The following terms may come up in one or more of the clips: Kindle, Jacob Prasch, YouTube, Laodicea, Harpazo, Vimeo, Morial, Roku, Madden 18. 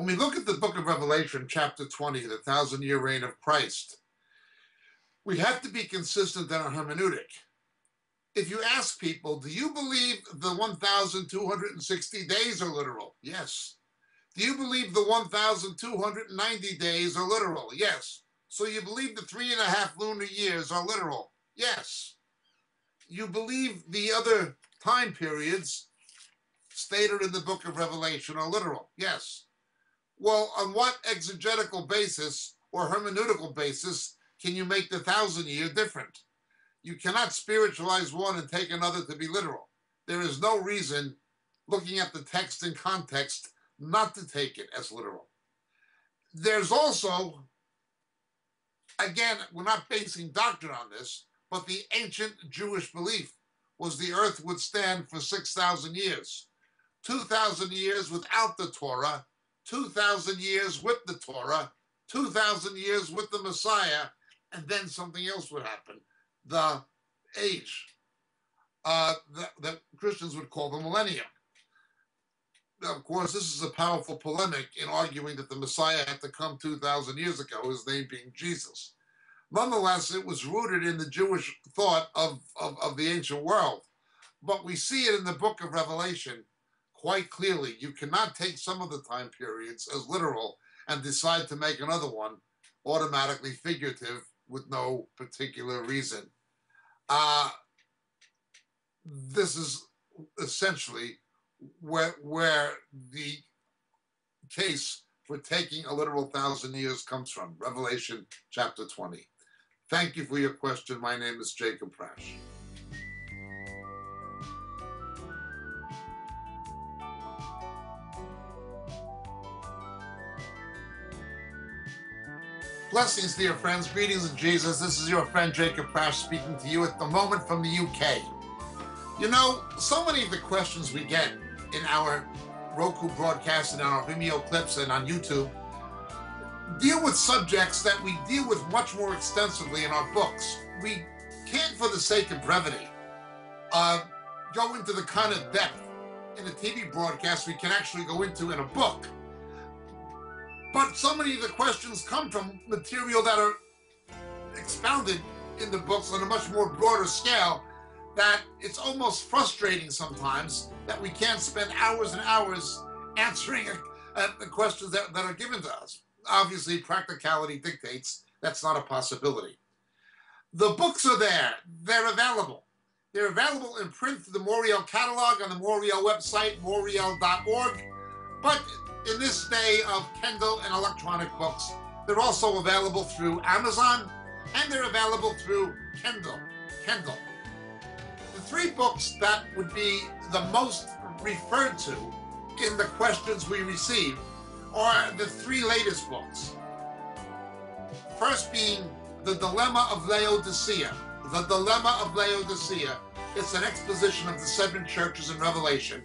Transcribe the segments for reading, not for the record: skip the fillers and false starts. When we look at the book of Revelation, chapter 20, the 1,000-year reign of Christ, we have to be consistent in our hermeneutic. If you ask people, do you believe the 1,260 days are literal? Yes. Do you believe the 1,290 days are literal? yes. So you believe the 3.5 lunar years are literal? Yes. You believe the other time periods stated in the book of Revelation are literal? Yes. Well, on what exegetical basis or hermeneutical basis can you make the 1,000-year different? You cannot spiritualize one and take another to be literal. There is no reason, looking at the text in context, not to take it as literal. There's also, again, we're not basing doctrine on this, but the ancient Jewish belief was the earth would stand for 6,000 years. 2,000 years without the Torah, 2,000 years with the Torah, 2,000 years with the Messiah, and then something else would happen. The age that Christians would call the millennium. Now, of course, this is a powerful polemic in arguing that the Messiah had to come 2,000 years ago, his name being Jesus. Nonetheless, it was rooted in the Jewish thought of the ancient world. But we see it in the book of Revelation quite clearly. You cannot take some of the time periods as literal and decide to make another one automatically figurative with no particular reason. This is essentially where the case for taking a literal 1,000 years comes from, Revelation chapter 20. Thank you for your question. My name is Jacob Prasch. Blessings, dear friends. Greetings in Jesus. This is your friend Jacob Prasch speaking to you at the moment from the UK. You know, so many of the questions we get in our Roku broadcasts and our Vimeo clips and on YouTube deal with subjects that we deal with much more extensively in our books. We can't, for the sake of brevity, go into the kind of depth in a TV broadcast we can actually go into in a book. But so many of the questions come from material that are expounded in the books on a much more broader scale that it's almost frustrating sometimes that we can't spend hours and hours answering the questions that are given to us. Obviously, practicality dictates that's not a possibility. The books are there. They're available. They're available in print through the Morial catalog on the Morial website, morial.org. But in this day of Kindle and electronic books, they're also available through Amazon, and they're available through Kindle. The three books that would be the most referred to in the questions we receive are the three latest books. First being The Dilemma of Laodicea. The Dilemma of Laodicea. It's an exposition of the seven churches in Revelation,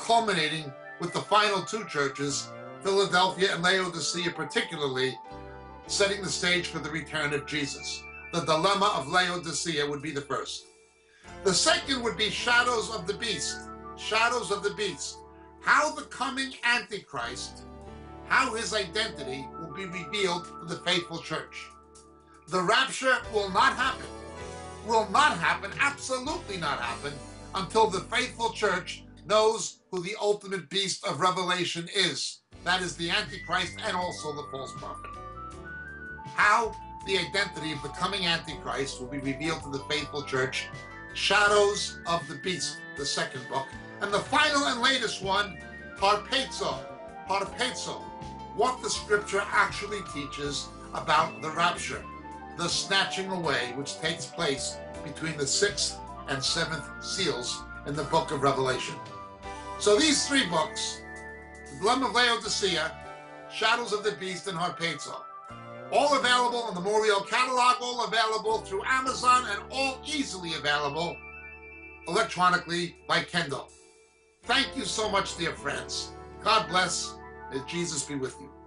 culminating with the final two churches, Philadelphia and Laodicea particularly, setting the stage for the return of Jesus. The Dilemma of Laodicea would be the first. The second would be Shadows of the Beast. Shadows of the Beast. How the coming Antichrist, how his identity will be revealed to the faithful church. The rapture will not happen. Will not happen, absolutely not happen, until the faithful church knows who the ultimate beast of Revelation is. That is the Antichrist and also the false prophet. How the identity of the coming Antichrist will be revealed to the faithful church. Shadows of the Beast, the second book. And the final and latest one, Harpazo. Harpazo, what the scripture actually teaches about the rapture, the snatching away which takes place between the 6th and 7th seals in the book of Revelation. So these three books, The Dilemma of Laodicea, Shadows of the Beast, and Harpazo, all available on the Morial catalog, all available through Amazon, and all easily available electronically by Kindle. Thank you so much, dear friends. God bless. May Jesus be with you.